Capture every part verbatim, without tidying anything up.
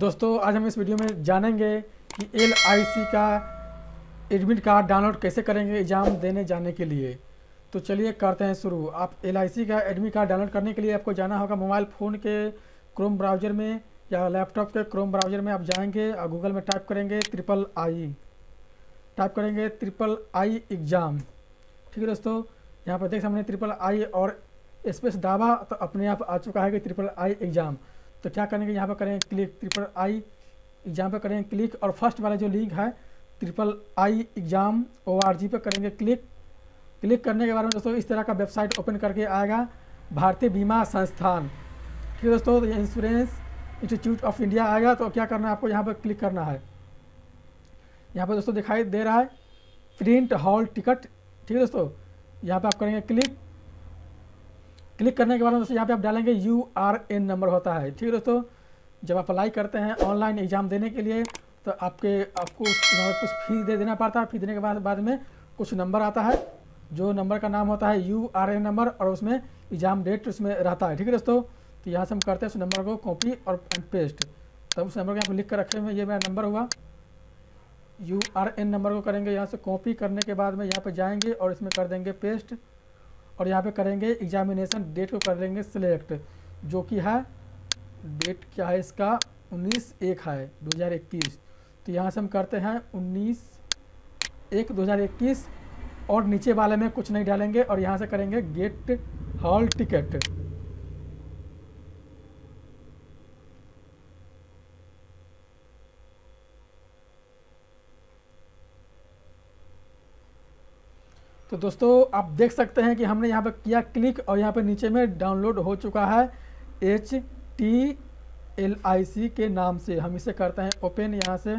दोस्तों आज हम इस वीडियो में जानेंगे कि एल आई सी का एडमिट कार्ड डाउनलोड कैसे करेंगे एग्ज़ाम देने जाने के लिए। तो चलिए करते हैं शुरू। आप एल आई सी का एडमिट कार्ड डाउनलोड करने के लिए आपको जाना होगा मोबाइल फ़ोन के क्रोम ब्राउज़र में या लैपटॉप के क्रोम ब्राउज़र में। आप जाएंगे और गूगल में टाइप करेंगे ट्रिपल आई, टाइप करेंगे ट्रिपल आई एग्ज़ाम। ठीक है दोस्तों, यहाँ पर देख सामने ट्रिपल आई और स्पेस दावा तो अपने आप आ चुका है कि ट्रिपल आई एग्ज़ाम। तो क्या करेंगे, यहाँ पर करेंगे क्लिक, ट्रिपल आई एग्ज़ाम पर करेंगे क्लिक और फर्स्ट वाला जो लिंक है triple I exam O R G पर करेंगे क्लिक। क्लिक करने के बाद में दोस्तों इस तरह का वेबसाइट ओपन करके आएगा भारतीय बीमा संस्थान। ठीक है दोस्तों, ये इंश्योरेंस इंस्टीट्यूट ऑफ इंडिया आएगा। तो क्या करना है आपको, यहाँ पर क्लिक करना है। यहाँ पर दोस्तों दिखाई दे रहा है प्रिंट हॉल टिकट। ठीक है दोस्तों, यहाँ पर आप करेंगे क्लिक। क्लिक करने के बाद दोस्तों यहाँ पे आप डालेंगे यू आर एन नंबर होता है। ठीक है दोस्तों, जब आप अप्लाई करते हैं ऑनलाइन एग्ज़ाम देने के लिए तो आपके आपको कुछ फीस दे देना पड़ता है। फीस देने के बाद बाद में कुछ नंबर आता है जो नंबर का नाम होता है यू आर एन नंबर और उसमें एग्ज़ाम डेट उसमें रहता है। ठीक है दोस्तों, तो यहाँ से हम करते हैं उस नंबर को कॉपी और पेस्ट। तब उस नंबर को यहाँ पर लिख कर रखे हुए, ये मेरा नंबर हुआ यू आर एन नंबर को करेंगे यहाँ से कॉपी। करने के बाद में यहाँ पर जाएंगे और इसमें कर देंगे पेस्ट और यहाँ पे करेंगे एग्जामिनेशन डेट को कर देंगे सिलेक्ट, जो कि है डेट क्या है इसका उन्नीस एक है दो हज़ार इक्कीस। तो यहाँ से हम करते हैं उन्नीस एक दो हज़ार इक्कीस और नीचे वाले में कुछ नहीं डालेंगे और यहाँ से करेंगे गेट हॉल टिकट। तो दोस्तों आप देख सकते हैं कि हमने यहाँ पर किया क्लिक और यहाँ पर नीचे में डाउनलोड हो चुका है H T L I C के नाम से। हम इसे करते हैं ओपन यहाँ से।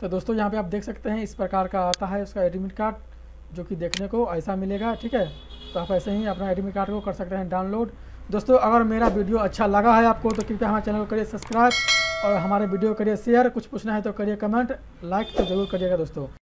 तो दोस्तों यहाँ पे आप देख सकते हैं इस प्रकार का आता है उसका एडमिट कार्ड, जो कि देखने को ऐसा मिलेगा। ठीक है, तो आप ऐसे ही अपना एडमिट कार्ड को कर सकते हैं डाउनलोड। दोस्तों अगर मेरा वीडियो अच्छा लगा है आपको तो कृपया हमारे चैनल को करिए सब्सक्राइब और हमारे वीडियो करिए शेयर। कुछ पूछना है तो करिए कमेंट, लाइक तो ज़रूर करिएगा दोस्तों।